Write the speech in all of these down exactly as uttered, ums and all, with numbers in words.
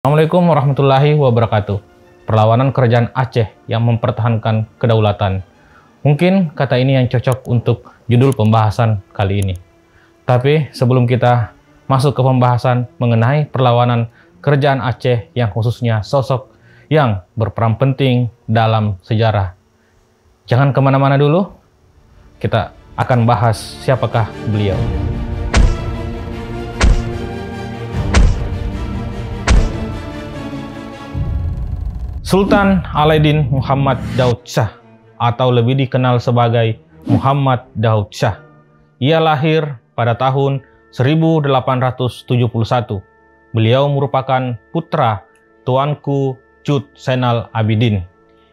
Assalamualaikum warahmatullahi wabarakatuh. Perlawanan kerajaan Aceh yang mempertahankan kedaulatan. Mungkin kata ini yang cocok untuk judul pembahasan kali ini. Tapi sebelum kita masuk ke pembahasan mengenai perlawanan kerajaan Aceh yang khususnya sosok yang berperan penting dalam sejarah. Jangan kemana-mana dulu, kita akan bahas siapakah beliau. Sultan Alaidin Muhammad Daud Syah atau lebih dikenal sebagai Muhammad Daud Syah. Ia lahir pada tahun seribu delapan ratus tujuh puluh satu. Beliau merupakan putra Tuanku Cut Zainal Abidin.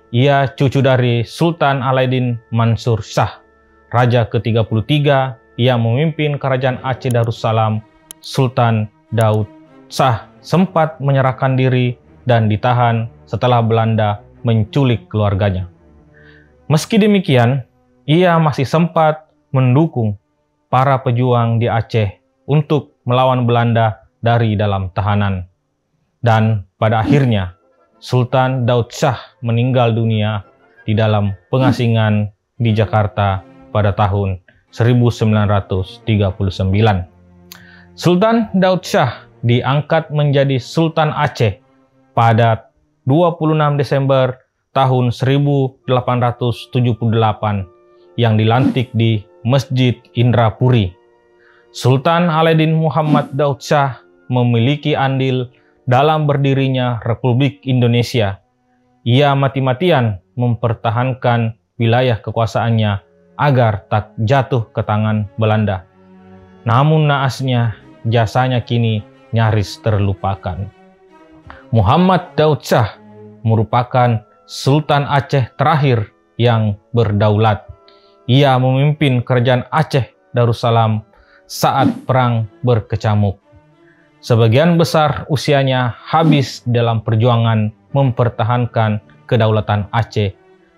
Ia cucu dari Sultan Alaidin Mansur Syah, Raja ke tiga puluh tiga yang memimpin Kerajaan Aceh Darussalam. Sultan Daud Syah sempat menyerahkan diri dan ditahan setelah Belanda menculik keluarganya. Meski demikian, ia masih sempat mendukung para pejuang di Aceh untuk melawan Belanda dari dalam tahanan. Dan pada akhirnya, Sultan Daud Syah meninggal dunia di dalam pengasingan di Jakarta pada tahun seribu sembilan ratus tiga puluh sembilan. Sultan Daud Syah diangkat menjadi Sultan Aceh pada dua puluh enam Desember tahun seribu delapan ratus tujuh puluh delapan yang dilantik di Masjid Indrapuri. Sultan Alaidin Muhammad Daud Syah memiliki andil dalam berdirinya Republik Indonesia. Ia mati-matian mempertahankan wilayah kekuasaannya agar tak jatuh ke tangan Belanda. Namun naasnya jasanya kini nyaris terlupakan. Muhammad Daud Syah merupakan Sultan Aceh terakhir yang berdaulat. Ia memimpin Kerajaan Aceh Darussalam saat perang berkecamuk. Sebagian besar usianya habis dalam perjuangan mempertahankan kedaulatan Aceh.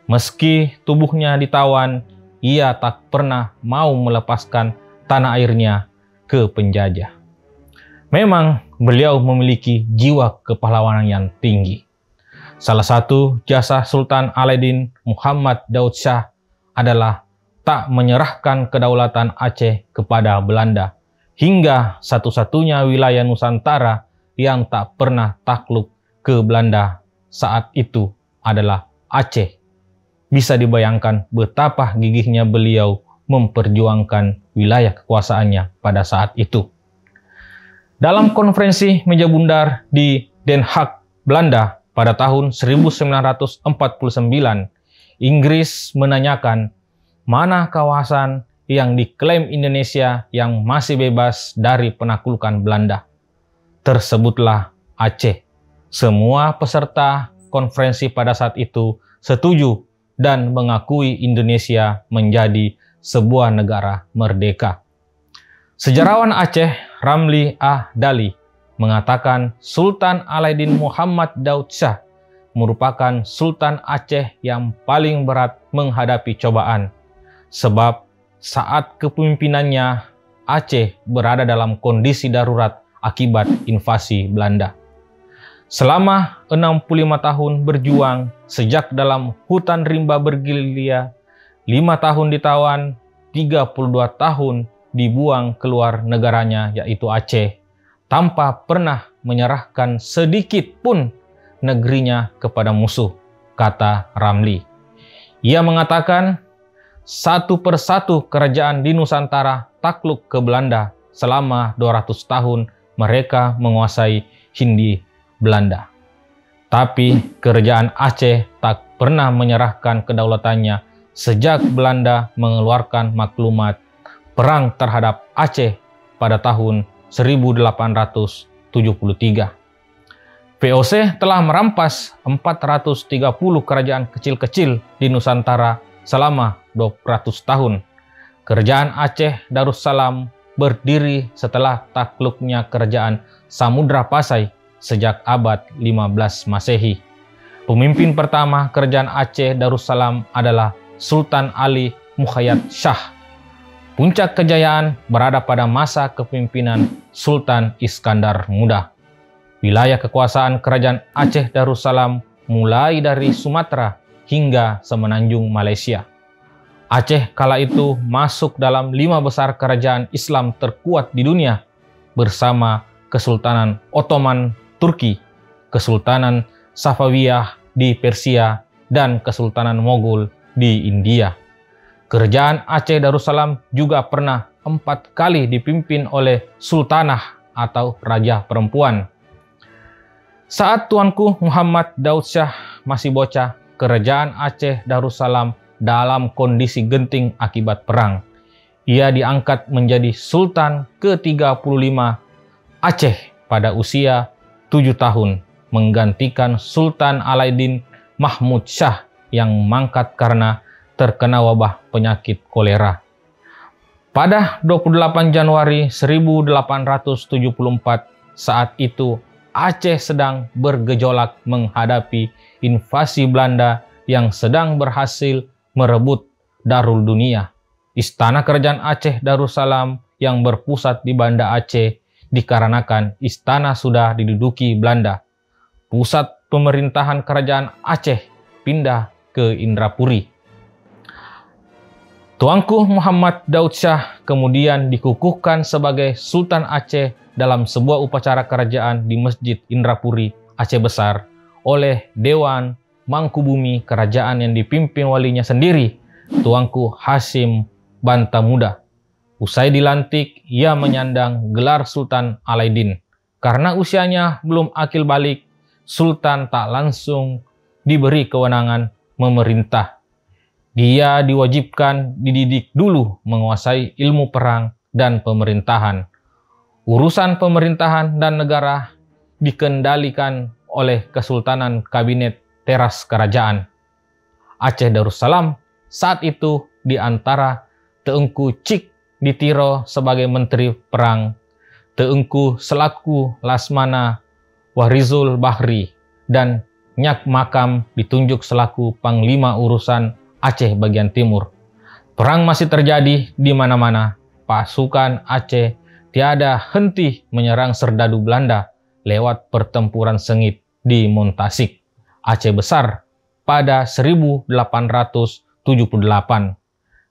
Meski tubuhnya ditawan, ia tak pernah mau melepaskan tanah airnya ke penjajah. Memang beliau memiliki jiwa kepahlawanan yang tinggi. Salah satu jasa Sultan Alaidin Muhammad Daud Syah adalah tak menyerahkan kedaulatan Aceh kepada Belanda, hingga satu-satunya wilayah Nusantara yang tak pernah takluk ke Belanda saat itu adalah Aceh. Bisa dibayangkan betapa gigihnya beliau memperjuangkan wilayah kekuasaannya pada saat itu. Dalam konferensi meja bundar di Den Haag, Belanda pada tahun seribu sembilan ratus empat puluh sembilan, Inggris menanyakan mana kawasan yang diklaim Indonesia yang masih bebas dari penaklukan Belanda. Tersebutlah Aceh. Semua peserta konferensi pada saat itu setuju dan mengakui Indonesia menjadi sebuah negara merdeka. Sejarawan Aceh, Ramli Ah Dali, mengatakan Sultan Alaidin Muhammad Daud Syah merupakan Sultan Aceh yang paling berat menghadapi cobaan. Sebab saat kepemimpinannya, Aceh berada dalam kondisi darurat akibat invasi Belanda. Selama enam puluh lima tahun berjuang, sejak dalam hutan rimba bergerilya, lima tahun ditawan, tiga puluh dua tahun dibuang keluar negaranya yaitu Aceh, tanpa pernah menyerahkan sedikit pun negerinya kepada musuh, kata Ramli. Ia mengatakan, satu persatu kerajaan di Nusantara takluk ke Belanda selama dua ratus tahun mereka menguasai Hindia Belanda. Tapi kerajaan Aceh tak pernah menyerahkan kedaulatannya sejak Belanda mengeluarkan maklumat Perang terhadap Aceh pada tahun seribu delapan ratus tujuh puluh tiga. P O C telah merampas empat ratus tiga puluh kerajaan kecil-kecil di Nusantara selama dua ratus tahun. Kerajaan Aceh Darussalam berdiri setelah takluknya kerajaan Samudra Pasai sejak abad lima belas Masehi. Pemimpin pertama kerajaan Aceh Darussalam adalah Sultan Ali Mughayat Syah. Puncak kejayaan berada pada masa kepemimpinan Sultan Iskandar Muda. Wilayah kekuasaan Kerajaan Aceh Darussalam mulai dari Sumatera hingga semenanjung Malaysia. Aceh kala itu masuk dalam lima besar kerajaan Islam terkuat di dunia bersama Kesultanan Ottoman Turki, Kesultanan Safawiyah di Persia, dan Kesultanan Mogul di India. Kerajaan Aceh Darussalam juga pernah empat kali dipimpin oleh sultanah atau raja perempuan. Saat Tuanku Muhammad Daud Syah masih bocah, Kerajaan Aceh Darussalam dalam kondisi genting akibat perang. Ia diangkat menjadi Sultan ke tiga puluh lima Aceh pada usia tujuh tahun, menggantikan Sultan Alaidin Mahmud Syah yang mangkat karena terkena wabah penyakit kolera. Pada dua puluh delapan Januari seribu delapan ratus tujuh puluh empat, saat itu Aceh sedang bergejolak menghadapi invasi Belanda yang sedang berhasil merebut Darul Dunia. Istana Kerajaan Aceh Darussalam yang berpusat di Banda Aceh dikarenakan istana sudah diduduki Belanda. Pusat pemerintahan Kerajaan Aceh pindah ke Indrapuri. Tuanku Muhammad Daud Syah kemudian dikukuhkan sebagai Sultan Aceh dalam sebuah upacara kerajaan di Masjid Indrapuri, Aceh Besar, oleh Dewan Mangkubumi Kerajaan yang dipimpin walinya sendiri, Tuanku Hasyim Banta Muda. Usai dilantik, ia menyandang gelar Sultan Alaidin. Karena usianya belum akil balik, Sultan tak langsung diberi kewenangan memerintah. Dia diwajibkan dididik dulu menguasai ilmu perang dan pemerintahan. Urusan pemerintahan dan negara dikendalikan oleh Kesultanan Kabinet Teras Kerajaan. Aceh Darussalam saat itu di antara Teungku Cik Ditiro sebagai Menteri Perang, Teungku Selaku Lasmana Wahrizul Bahri, dan Nyak Makam ditunjuk selaku Panglima Urusan Aceh bagian timur. Perang masih terjadi di mana-mana. Pasukan Aceh tiada henti menyerang serdadu Belanda lewat pertempuran sengit di Montasik, Aceh Besar pada seribu delapan ratus tujuh puluh delapan.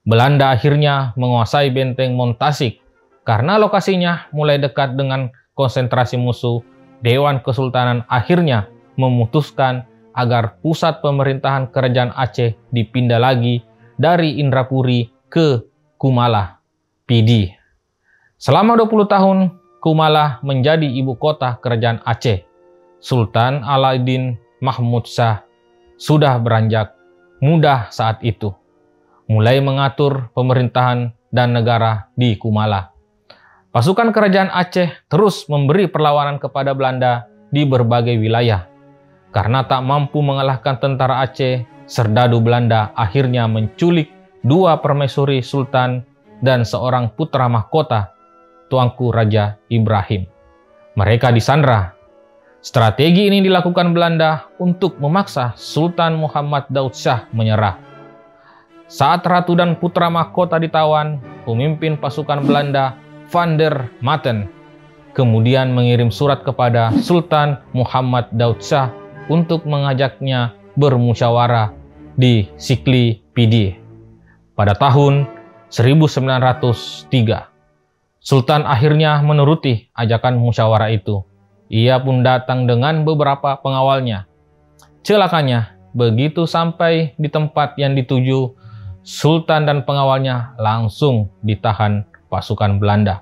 Belanda akhirnya menguasai benteng Montasik. Karena lokasinya mulai dekat dengan konsentrasi musuh, Dewan Kesultanan akhirnya memutuskan agar pusat pemerintahan Kerajaan Aceh dipindah lagi dari Indrapuri ke Kumala Pidie. Selama dua puluh tahun, Kumala menjadi ibu kota Kerajaan Aceh. Sultan Alaidin Mahmud Syah sudah beranjak muda saat itu, mulai mengatur pemerintahan dan negara di Kumala. Pasukan Kerajaan Aceh terus memberi perlawanan kepada Belanda di berbagai wilayah. Karena tak mampu mengalahkan tentara Aceh, serdadu Belanda akhirnya menculik dua permaisuri sultan dan seorang putra mahkota, Tuanku Raja Ibrahim. Mereka disandra. Strategi ini dilakukan Belanda untuk memaksa Sultan Muhammad Daud Syah menyerah. Saat ratu dan putra mahkota ditawan, pemimpin pasukan Belanda, Van der Maten, kemudian mengirim surat kepada Sultan Muhammad Daud Syah untuk mengajaknya bermusyawarah di Sikli Pidie. Pada tahun seribu sembilan ratus tiga, Sultan akhirnya menuruti ajakan musyawarah itu. Ia pun datang dengan beberapa pengawalnya. Celakanya, begitu sampai di tempat yang dituju, Sultan dan pengawalnya langsung ditahan pasukan Belanda.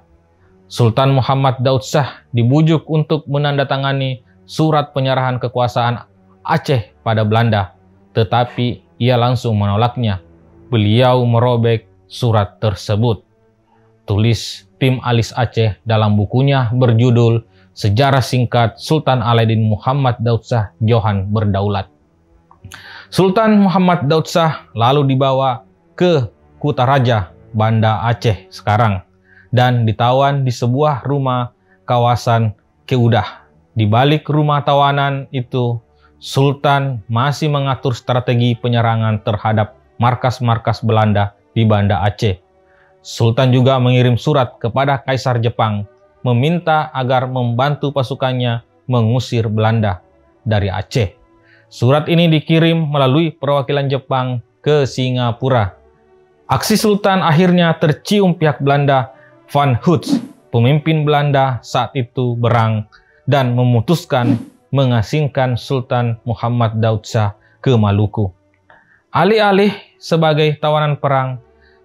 Sultan Muhammad Daud Syah dibujuk untuk menandatangani surat penyerahan kekuasaan Aceh pada Belanda, tetapi ia langsung menolaknya. Beliau merobek surat tersebut, tulis Tim Alis Aceh dalam bukunya berjudul Sejarah Singkat Sultan Alaidin Muhammad Daud Syah Johan Berdaulat. Sultan Muhammad Daud Syah lalu dibawa ke Kuta Raja, Banda Aceh sekarang, dan ditawan di sebuah rumah kawasan Keudah. Di balik rumah tawanan itu, Sultan masih mengatur strategi penyerangan terhadap markas-markas Belanda di Banda Aceh. Sultan juga mengirim surat kepada Kaisar Jepang, meminta agar membantu pasukannya mengusir Belanda dari Aceh. Surat ini dikirim melalui perwakilan Jepang ke Singapura. Aksi Sultan akhirnya tercium pihak Belanda. Van Hoots, pemimpin Belanda saat itu, berang dan memutuskan mengasingkan Sultan Muhammad Daud Syah ke Maluku. Alih-alih sebagai tawanan perang,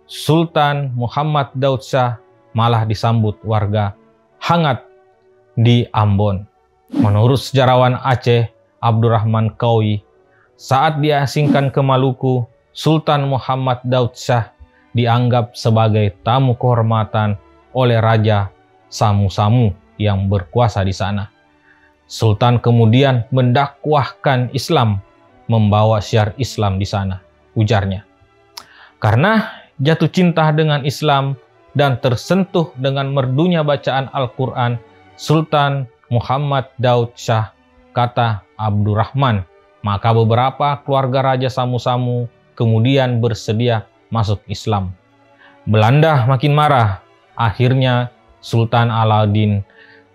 Sultan Muhammad Daud Syah malah disambut warga hangat di Ambon. Menurut sejarawan Aceh Abdurrahman Kaui, saat diasingkan ke Maluku, Sultan Muhammad Daud Syah dianggap sebagai tamu kehormatan oleh Raja Samu-Samu yang berkuasa di sana. Sultan kemudian mendakwahkan Islam, membawa syiar Islam di sana, ujarnya. Karena jatuh cinta dengan Islam dan tersentuh dengan merdunya bacaan Al-Quran, Sultan Muhammad Daud Syah, kata Abdurrahman, maka beberapa keluarga Raja Samu-Samu kemudian bersedia masuk Islam. Belanda makin marah. Akhirnya Sultan Alaidin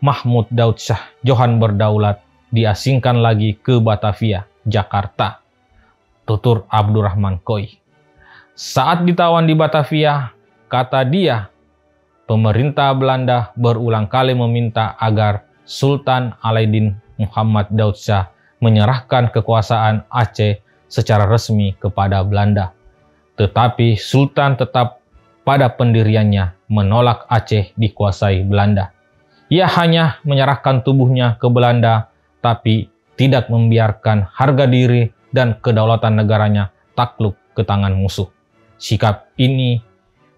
Mahmud Daud Syah Johan Berdaulat diasingkan lagi ke Batavia, Jakarta, tutur Abdurrahman Koi. Saat ditawan di Batavia, kata dia, pemerintah Belanda berulang kali meminta agar Sultan Alaidin Muhammad Daud Syah menyerahkan kekuasaan Aceh secara resmi kepada Belanda. Tetapi Sultan tetap pada pendiriannya menolak Aceh dikuasai Belanda. Ia hanya menyerahkan tubuhnya ke Belanda, tapi tidak membiarkan harga diri dan kedaulatan negaranya takluk ke tangan musuh. Sikap ini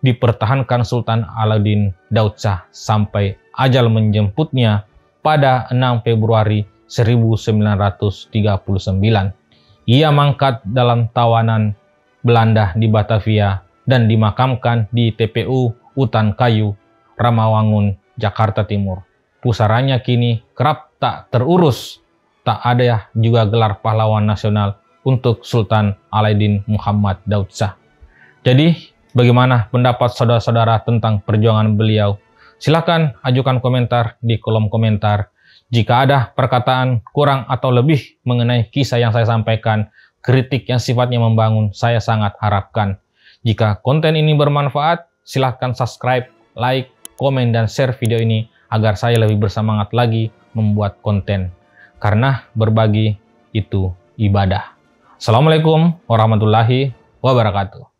dipertahankan Sultan Alaidin Daud Syah sampai ajal menjemputnya pada enam Februari seribu sembilan ratus tiga puluh sembilan. Ia mangkat dalam tawanan Belanda di Batavia dan dimakamkan di T P U Utan Kayu, Ramawangun, Jakarta Timur. Pusaranya kini kerap tak terurus. Tak ada juga gelar pahlawan nasional untuk Sultan Alaidin Muhammad Daud Syah. Jadi, bagaimana pendapat saudara-saudara tentang perjuangan beliau? Silahkan ajukan komentar di kolom komentar. Jika ada perkataan kurang atau lebih mengenai kisah yang saya sampaikan, kritik yang sifatnya membangun, saya sangat harapkan. Jika konten ini bermanfaat, silahkan subscribe, like, komen, dan share video ini agar saya lebih bersemangat lagi membuat konten. Karena berbagi itu ibadah. Assalamualaikum warahmatullahi wabarakatuh.